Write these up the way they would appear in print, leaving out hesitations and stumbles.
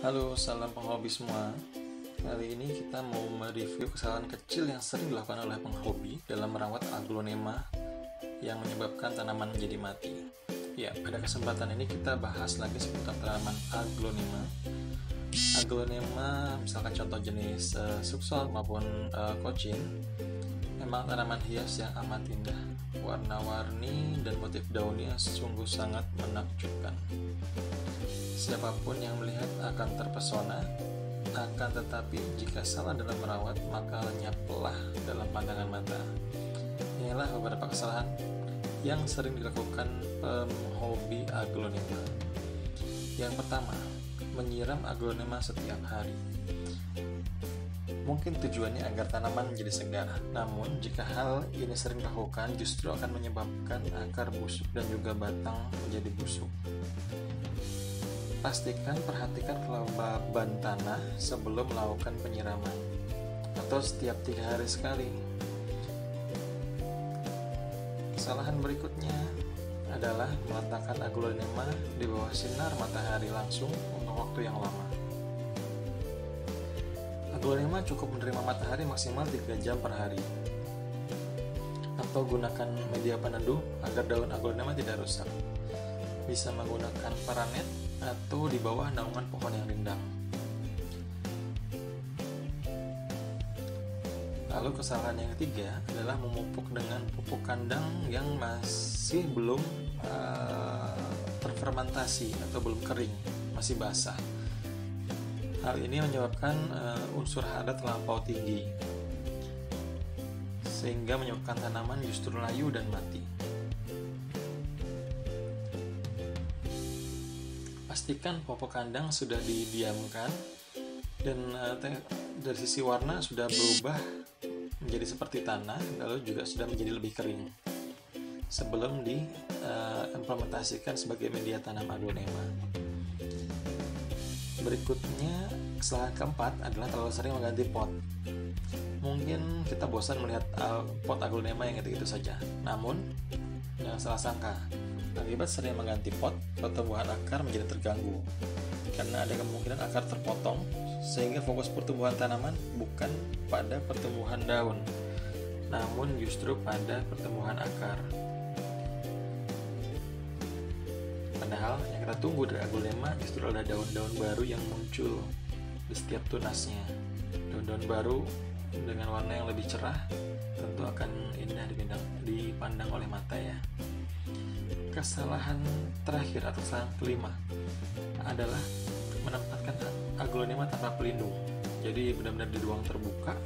Halo, salam penghobi semua. Kali ini kita mau mereview kesalahan kecil yang sering dilakukan oleh penghobi dalam merawat aglonema yang menyebabkan tanaman menjadi mati. Ya, pada kesempatan ini kita bahas lagi seputar tanaman aglonema. Aglonema, misalkan contoh jenis subsol maupun cochin, memang tanaman hias yang amat indah, warna-warni dan motif daunnya sungguh sangat menakjubkan. Siapapun yang melihat akan terpesona, akan tetapi jika salah dalam merawat maka lenyaplah dalam pandangan mata. Inilah beberapa kesalahan yang sering dilakukan penghobi aglonema. Yang pertama, menyiram aglonema setiap hari. Mungkin tujuannya agar tanaman menjadi segar, namun jika hal ini sering dilakukan justru akan menyebabkan akar busuk dan juga batang menjadi busuk. Perhatikan kelembaban tanah sebelum melakukan penyiraman atau setiap 3 hari sekali. Kesalahan berikutnya adalah meletakkan aglonema di bawah sinar matahari langsung untuk waktu yang lama. Aglonema cukup menerima matahari maksimal 3 jam per hari, atau gunakan media peneduh agar daun aglonema tidak rusak. Bisa menggunakan paranet atau di bawah naungan pohon yang rindang. Lalu kesalahan yang ketiga adalah memupuk dengan pupuk kandang yang masih belum terfermentasi atau belum kering, masih basah. Hal ini menyebabkan unsur hara terlampau tinggi, sehingga menyebabkan tanaman justru layu dan mati. Pastikan pupuk kandang sudah didiamkan dan dari sisi warna sudah berubah menjadi seperti tanah, lalu juga sudah menjadi lebih kering sebelum diimplementasikan sebagai media tanam aglonema. Berikutnya, kesalahan keempat adalah terlalu sering mengganti pot. Mungkin kita bosan melihat pot aglonema yang itu saja, namun jangan salah sangka. Akibat sering mengganti pot, pertumbuhan akar menjadi terganggu karena ada kemungkinan akar terpotong, sehingga fokus pertumbuhan tanaman bukan pada pertumbuhan daun, namun justru pada pertumbuhan akar. Padahal yang kita tunggu dari aglonema justru ada daun-daun baru yang muncul di setiap tunasnya. Daun-daun baru dengan warna yang lebih cerah tentu akan indah dipandang oleh mata, ya. Kesalahan terakhir atau kesalahan kelima adalah menempatkan aglonema tanpa pelindung, jadi benar-benar di ruang terbuka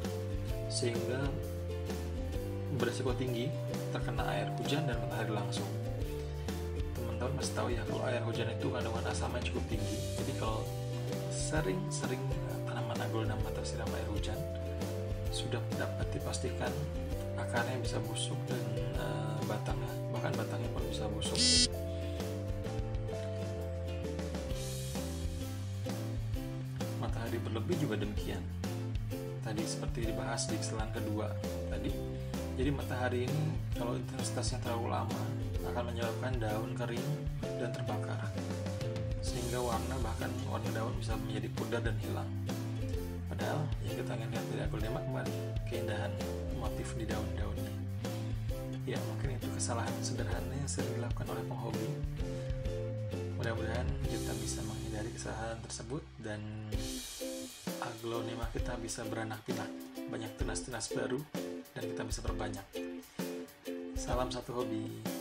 sehingga beresiko tinggi terkena air hujan dan matahari langsung. Teman-teman mesti tahu ya kalau air hujan itu kandungan asamnya cukup tinggi, jadi kalau sering-sering tanaman aglonema tersiram air hujan sudah dapat dipastikan akarnya bisa busuk dan batangnya, bahkan batangnya pun bisa busuk. Matahari berlebih juga demikian. Tadi seperti dibahas di kesalahan kedua tadi. Jadi matahari ini kalau intensitasnya terlalu lama akan menyebabkan daun kering dan terbakar, sehingga bahkan warna daun bisa menjadi pudar dan hilang. Padahal yang kita ingin lihat dari aglonema kembali keindahan motif di daun-daunnya. Ya, mungkin itu kesalahan sederhana yang sering dilakukan oleh penghobi. Mudah-mudahan kita bisa menghindari kesalahan tersebut dan aglonema kita bisa beranak pinak, banyak tunas-tunas baru, dan kita bisa perbanyak. Salam satu hobi.